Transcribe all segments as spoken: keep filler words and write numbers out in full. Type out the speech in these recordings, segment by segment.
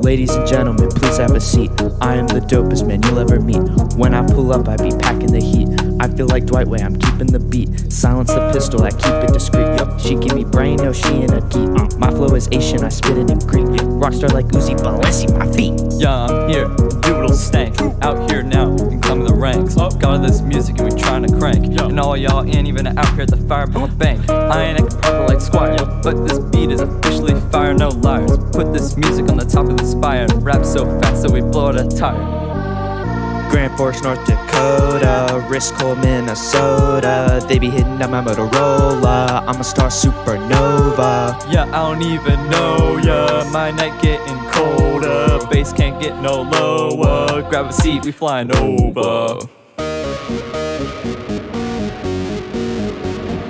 Ladies and gentlemen, please have a seat. I am the dopest man you'll ever meet. When I pull up, I be packing the heat. I feel like Dwight Way, I'm keeping the beat. Silence the pistol, I keep it discreet. She give me brain, no, she in a geek. My flow is Asian, I spit it in Greek. Rockstar like Uzi, Balenci, my feet. Yeah, I'm here, doodle stank. Out here now, and climbing the ranks. Up, got all this music and we trying to crank. And all y'all ain't even out here at the fireball bank. I ain't acting proper like Squire, but this beat is officially fire, no liars. Put this music on the top of the spire. Rap so fast that we blow out a tire. Grand Forks, North Dakota, wrist cold, Minnesota. They be hitting up my Motorola. I'm a star, supernova. Yeah, I don't even know ya. My night getting colder. Bass can't get no lower. Grab a seat, we flying over.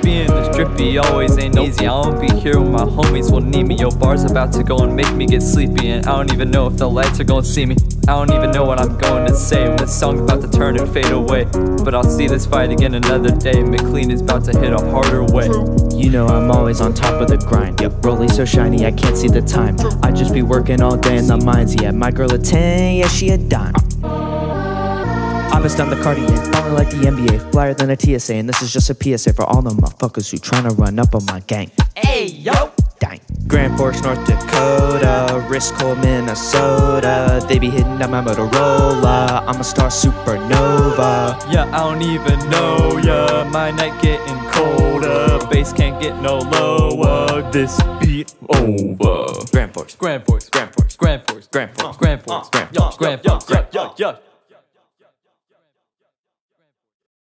Being this drippy always ain't easy. I don't be here when my homies will need me. Yo, bars about to go and make me get sleepy. And I don't even know if the lights are gonna see me. I don't even know what I'm going to say when this song's about to turn and fade away. But I'll see this fight again another day. McLean is about to hit a harder way. You know I'm always on top of the grind. Yep, Rolly so shiny I can't see the time. I just be working all day in the mines. Yeah, my girl a ten, yeah she a dime. I bust down the Cartier, falling like the N B A, flyer than a T S A, and this is just a P S A for all the motherfuckers who tryna run up on my gang. Hey yo, dang. Grand Forks, North Dakota, wrist cold, Minnesota. They be hitting up my Motorola. I'm a star, supernova. Yeah, I don't even know ya. My night getting colder. Bass can't get no lower. This beat over. Grand Forks, Grand Forks, Grand Forks, Grand Forks, Grand Forks, Grand Forks, Grand Forks, Grand Forks, Grand Forks.